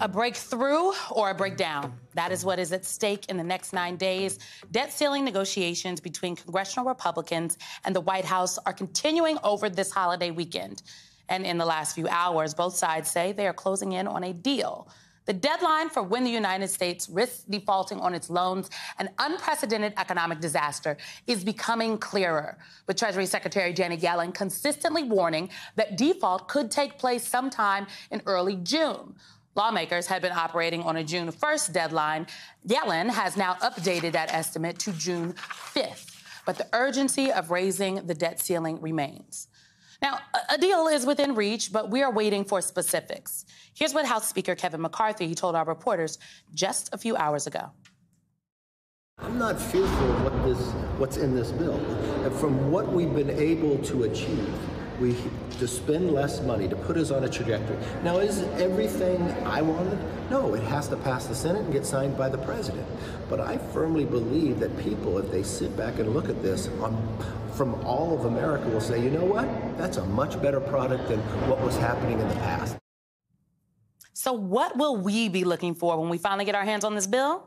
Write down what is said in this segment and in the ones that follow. A breakthrough or a breakdown. That is what is at stake in the next 9 days. Debt ceiling negotiations between congressional Republicans and the White House are continuing over this holiday weekend. And in the last few hours, both sides say they are closing in on a deal. The deadline for when the United States risks defaulting on its loans, an unprecedented economic disaster, is becoming clearer, with Treasury Secretary Janet Yellen consistently warning that default could take place sometime in early June. Lawmakers had been operating on a June 1st deadline. Yellen has now updated that estimate to June 5th. But the urgency of raising the debt ceiling remains. Now, a deal is within reach, but we are waiting for specifics. Here's what House Speaker Kevin McCarthy told our reporters just a few hours ago. I'm not fearful of what's in this bill. And from what we've been able to achieve, to spend less money, to put us on a trajectory. Now, is everything I wanted? No, it has to pass the Senate and get signed by the president. But I firmly believe that people, if they sit back and look at this, from all of America will say, you know what? That's a much better product than what was happening in the past. So what will we be looking for when we finally get our hands on this bill?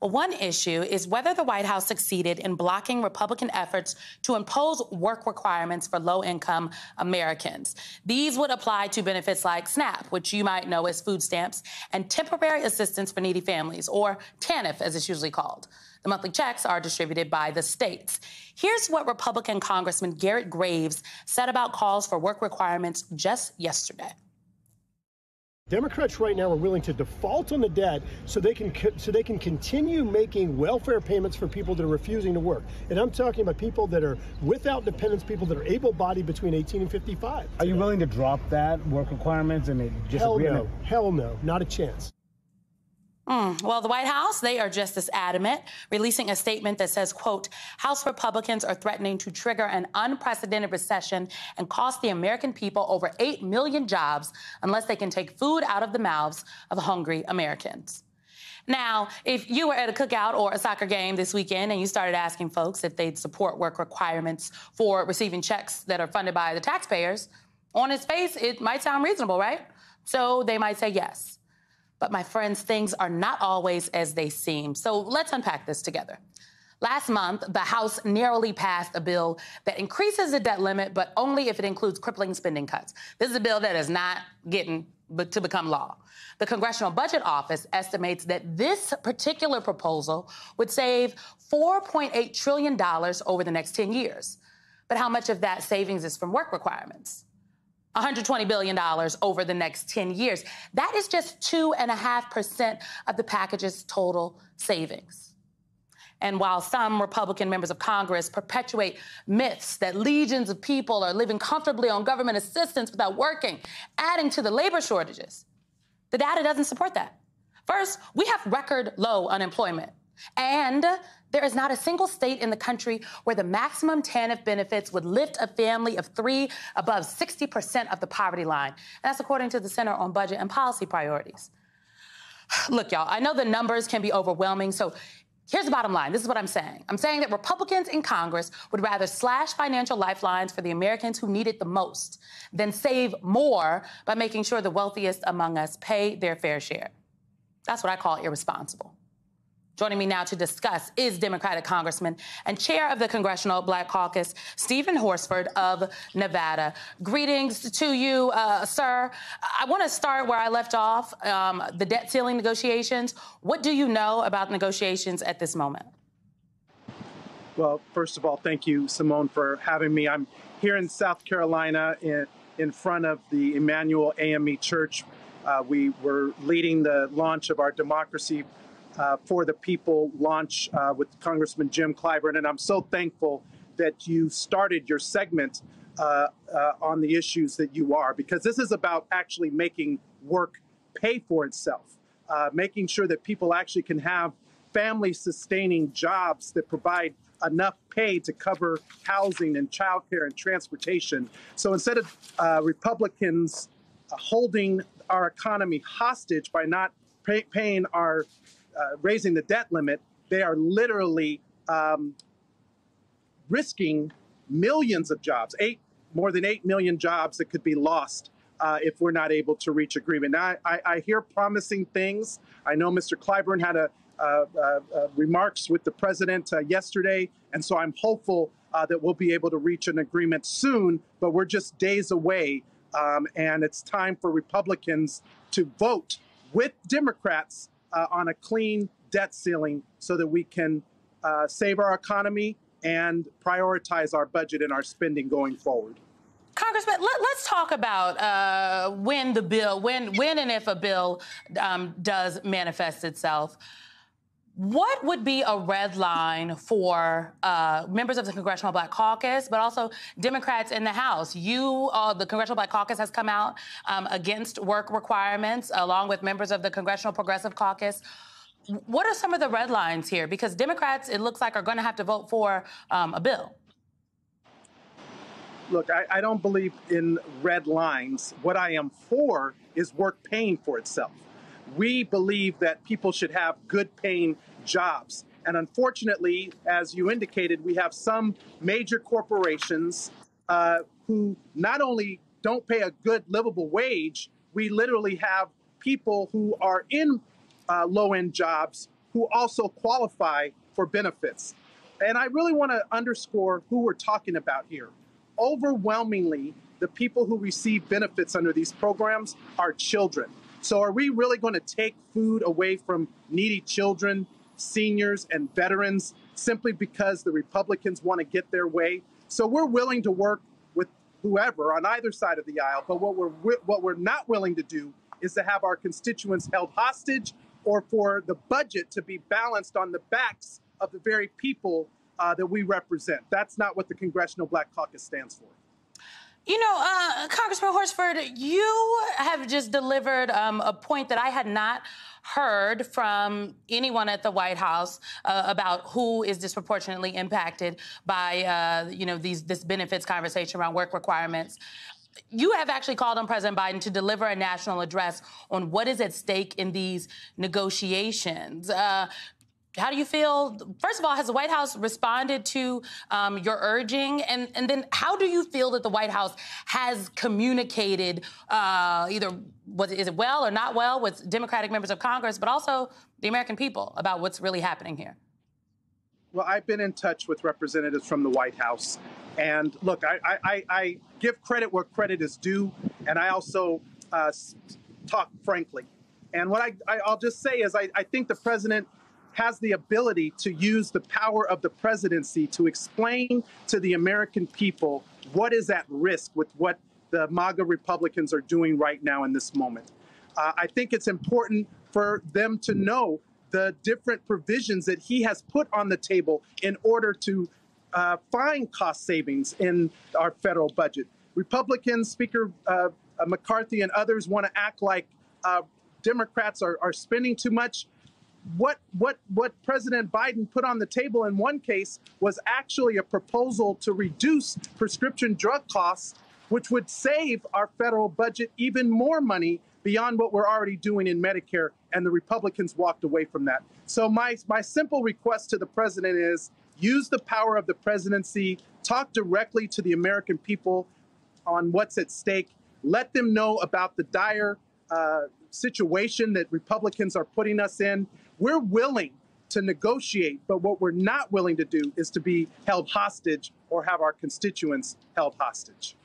Well, one issue is whether the White House succeeded in blocking Republican efforts to impose work requirements for low-income Americans. These would apply to benefits like SNAP, which you might know as food stamps, and temporary assistance for needy families, or TANF, as it's usually called. The monthly checks are distributed by the states. Here's what Republican Congressman Garrett Graves said about calls for work requirements just yesterday. Democrats right now are willing to default on the debt so they can continue making welfare payments for people that are refusing to work. And I'm talking about people that are without dependents, people that are able-bodied between 18 and 55. Are you willing to drop that work requirements and just agree on it? Hell no, not a chance. Well, the White House, they are just as adamant, releasing a statement that says, quote, House Republicans are threatening to trigger an unprecedented recession and cost the American people over 8 million jobs unless they can take food out of the mouths of hungry Americans. Now, if you were at a cookout or a soccer game this weekend and you started asking folks if they'd support work requirements for receiving checks that are funded by the taxpayers, on its face, it might sound reasonable, right? So they might say yes. But, my friends, things are not always as they seem. So let's unpack this together. Last month, the House narrowly passed a bill that increases the debt limit, but only if it includes crippling spending cuts. This is a bill that is not getting to become law. The Congressional Budget Office estimates that this particular proposal would save $4.8 trillion over the next 10 years. But how much of that savings is from work requirements? $120 billion over the next 10 years. That is just 2.5% of the package's total savings. And while some Republican members of Congress perpetuate myths that legions of people are living comfortably on government assistance without working, adding to the labor shortages, the data doesn't support that. First, we have record low unemployment. And there is not a single state in the country where the maximum TANF benefits would lift a family of three above 60% of the poverty line. And that's according to the Center on Budget and Policy Priorities. Look, y'all, I know the numbers can be overwhelming, so here's the bottom line. This is what I'm saying. I'm saying that Republicans in Congress would rather slash financial lifelines for the Americans who need it the most than save more by making sure the wealthiest among us pay their fair share. That's what I call irresponsible. Joining me now to discuss is Democratic Congressman and chair of the Congressional Black Caucus, Steven Horsford of Nevada. Greetings to you, sir. I want to start where I left off, the debt ceiling negotiations. What do you know about negotiations at this moment? Well, first of all, thank you, Simone, for having me. I'm here in South Carolina in front of the Emanuel AME Church. We were leading the launch of our Democracy for the People launch with Congressman Jim Clyburn. And I'm so thankful that you started your segment on the issues that you are, because this is about actually making work pay for itself, making sure that people actually can have family-sustaining jobs that provide enough pay to cover housing and childcare and transportation. So instead of Republicans holding our economy hostage by not paying our raising the debt limit, they are literally risking millions of jobs, more than 8 million jobs that could be lost if we're not able to reach agreement. Now, I hear promising things. I know Mr. Clyburn had remarks with the president yesterday, and so I'm hopeful that we'll be able to reach an agreement soon, but we're just days away, and it's time for Republicans to vote with Democrats on a clean debt ceiling so that we can save our economy and prioritize our budget and our spending going forward. Congressman, let's talk about when and if a bill does manifest itself. What would be a red line for members of the Congressional Black Caucus, but also Democrats in the House? The Congressional Black Caucus has come out against work requirements, along with members of the Congressional Progressive Caucus. What are some of the red lines here? Because Democrats, it looks like, are going to have to vote for a bill. Look, I don't believe in red lines. What I am for is work paying for itself. We believe that people should have good paying jobs. And unfortunately, as you indicated, we have some major corporations who not only don't pay a good livable wage, we literally have people who are in low-end jobs who also qualify for benefits. And I really want to underscore who we're talking about here. Overwhelmingly, the people who receive benefits under these programs are children. So are we really going to take food away from needy children, seniors, and veterans simply because the Republicans want to get their way? So we're willing to work with whoever on either side of the aisle, but what we're not willing to do is to have our constituents held hostage or for the budget to be balanced on the backs of the very people that we represent. That's not what the Congressional Black Caucus stands for. You know, Congressman Horsford, you have just delivered a point that I had not heard from anyone at the White House about who is disproportionately impacted by, you know, this benefits conversation around work requirements. You have actually called on President Biden to deliver a national address on what is at stake in these negotiations. How do you feel? First of all, has the White House responded to your urging? And then how do you feel that the White House has communicated is it well or not well with Democratic members of Congress, but also the American people about what's really happening here? Well, I've been in touch with representatives from the White House. And look, I give credit where credit is due, and I also talk frankly. And what I'll just say is I think the president has the ability to use the power of the presidency to explain to the American people what is at risk with what the MAGA Republicans are doing right now in this moment. I think it's important for them to know the different provisions that he has put on the table in order to find cost savings in our federal budget. Republicans, Speaker McCarthy and others want to act like Democrats are spending too much. What President Biden put on the table in one case was actually a proposal to reduce prescription drug costs, which would save our federal budget even more money beyond what we're already doing in Medicare, and the Republicans walked away from that. So my simple request to the president is use the power of the presidency, talk directly to the American people on what's at stake, let them know about the dire situation that Republicans are putting us in. We're willing to negotiate, but what we're not willing to do is to be held hostage or have our constituents held hostage.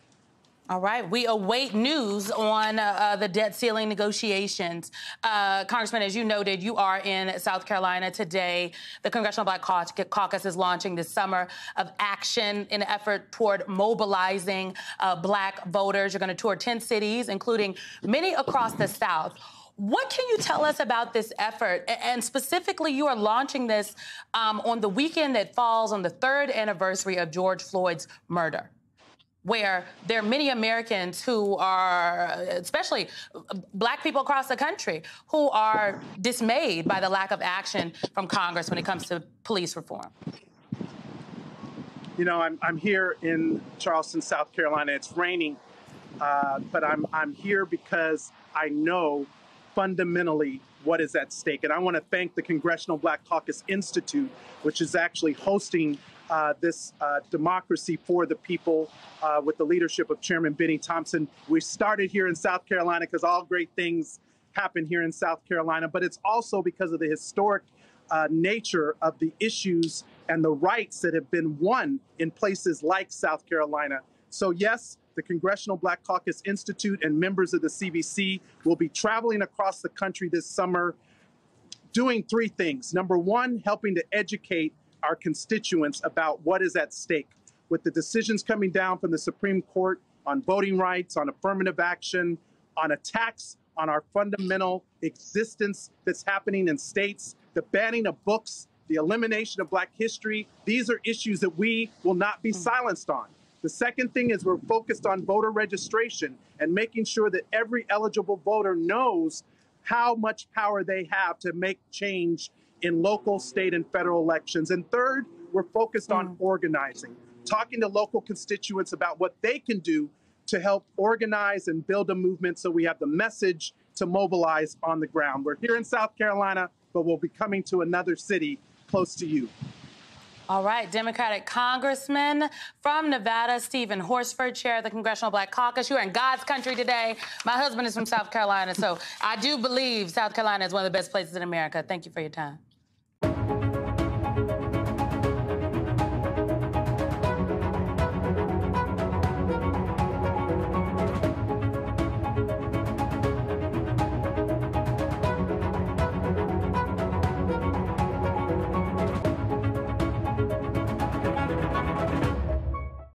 All right. We await news on the debt ceiling negotiations. Congressman, as you noted, you are in South Carolina today. The Congressional Black Caucus is launching this summer of action in an effort toward mobilizing black voters. You're going to tour 10 cities, including many across the South. What can you tell us about this effort? And specifically, you are launching this on the weekend that falls on the 3rd anniversary of George Floyd's murder, where there are many Americans who are, especially black people across the country, who are dismayed by the lack of action from Congress when it comes to police reform. You know, I'm here in Charleston, South Carolina. It's raining, but I'm here because I know fundamentally what is at stake. And I want to thank the Congressional Black Caucus Institute, which is actually hosting this democracy for the people with the leadership of Chairman Benny Thompson. We started here in South Carolina because all great things happen here in South Carolina, but it's also because of the historic nature of the issues and the rights that have been won in places like South Carolina. So yes, the Congressional Black Caucus Institute and members of the CBC will be traveling across the country this summer doing three things. Number one, helping to educate our constituents about what is at stake. With the decisions coming down from the Supreme Court on voting rights, on affirmative action, on attacks on our fundamental existence that's happening in states, the banning of books, the elimination of Black history, these are issues that we will not be silenced on. The second thing is we're focused on voter registration and making sure that every eligible voter knows how much power they have to make change in local, state, and federal elections. And third, we're focused on organizing, talking to local constituents about what they can do to help organize and build a movement so we have the message to mobilize on the ground. We're here in South Carolina, but we'll be coming to another city close to you. All right, Democratic Congressman from Nevada, Steven Horsford, chair of the Congressional Black Caucus. You are in God's country today. My husband is from South Carolina, so I do believe South Carolina is one of the best places in America. Thank you for your time.